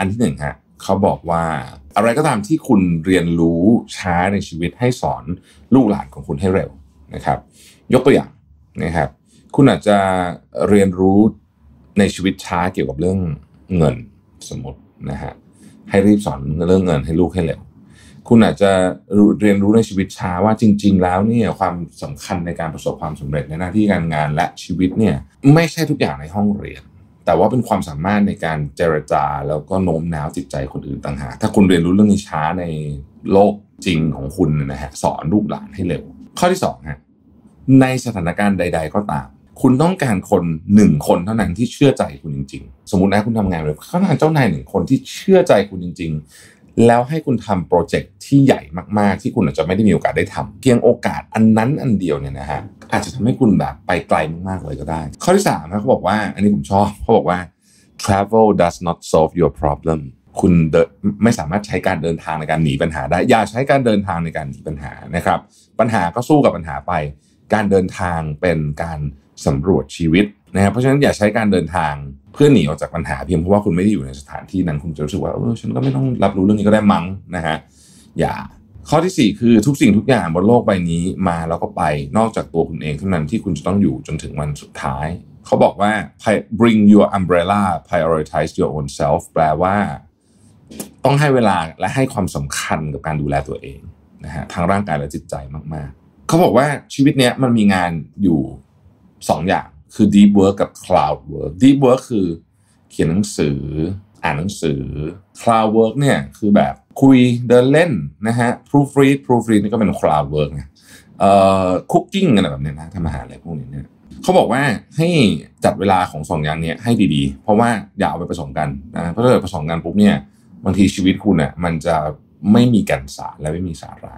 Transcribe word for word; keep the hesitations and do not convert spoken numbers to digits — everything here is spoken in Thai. อันที่หนึ่งฮะเขาบอกว่าอะไรก็ตามที่คุณเรียนรู้ช้าในชีวิตให้สอนลูกหลานของคุณให้เร็วนะครับยกตัวอย่างนะครับคุณอาจจะเรียนรู้ในชีวิตช้าเกี่ยวกับเรื่องเงินสมมตินะฮะให้รีบสอนเรื่องเงินให้ลูกให้เร็วคุณอาจจะเรียนรู้ในชีวิตช้าว่าจริงๆแล้วเนี่ยความสำคัญในการประสบความสำเร็จในหน้าที่การงานและชีวิตเนี่ยไม่ใช่ทุกอย่างในห้องเรียนแต่ว่าเป็นความสามารถในการเจรจาแล้วก็โน้มน้าวจิตใจคนอื่นต่างหากถ้าคุณเรียนรู้เรื่องนี้ช้าในโลกจริงของคุณนะฮะสอนลูกหลานให้เร็วข้อที่สองฮะในสถานการณ์ใดๆก็ตามคุณต้องการคนหนึ่งคนเท่านั้นที่เชื่อใจคุณจริงๆสมมุตินะคุณทำงานเลยเขาต้องการเจ้านายหนึ่งคนที่เชื่อใจคุณจริงๆแล้วให้คุณทำโปรเจกต์ที่ใหญ่มากๆที่คุณอาจจะไม่ได้มีโอกาสได้ทำเพียงโอกาสอันนั้นอันเดียวเนี่ยนะฮะอาจจะทำให้คุณแบบไปไกลมากๆเลยก็ได้ข้อที่สามนะเขาบอกว่าอันนี้ผมชอบเขาบอกว่า travel does not solve your problem คุณไม่สามารถใช้การเดินทางในการหนีปัญหาได้อย่าใช้การเดินทางในการหนีปัญหานะครับปัญหาก็สู้กับปัญหาไปการเดินทางเป็นการสำรวจชีวิตนะครับเพราะฉะนั้นอย่าใช้การเดินทางเพื่อหนีออกจากปัญหาเพียงเพราะว่าคุณไม่ได้อยู่ในสถานที่นั้นคุณจะรู้สึกว่าเออฉันก็ไม่ต้องรับรู้เรื่องนี้ก็ได้มั้งนะฮะอย่าข้อที่สี่คือทุกสิ่งทุกอย่างบนโลกใบนี้มาแล้วก็ไปนอกจากตัวคุณเองเท่านั้นที่คุณจะต้องอยู่จนถึงวันสุดท้ายเขาบอกว่า bring your umbrella prioritize your own self แปลว่าต้องให้เวลาและให้ความสำคัญกับการดูแลตัวเองนะฮะทางร่างกายและจิตใจมากๆเขาบอกว่าชีวิตเนี้ยมันมีงานอยู่สองอย่างคือ deep work กับ cloud work deep work คือเขียนหนังสืออ่านหนังสือ cloud work เนี่ยคือแบบคุยเดินเล่นนะฮะ proofread proofread นี่ก็เป็น cloud work นะเอ่อ cooking อะไรแบบนี้นะทำอาหารอะไรพวกนี้เนี่ยเขาบอกว่าให้จัดเวลาของสองอย่างนี้ให้ดีๆเพราะว่าอย่าเอาไปผสมกันนะเพราะถ้าผสมกันปุ๊บเนี่ยบางทีชีวิตคุณเนี่ยมันจะไม่มีแก่นสารและไม่มีสาระ